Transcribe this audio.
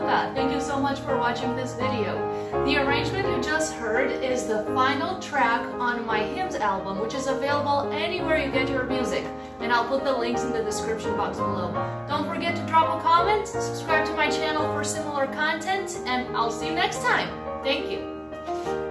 Raluca, thank you so much for watching this video. The arrangement you just heard is the final track on my hymns album, which is available anywhere you get your music, and I'll put the links in the description box below. Don't forget to drop a comment, subscribe to my channel for similar content, and I'll see you next time. Thank you.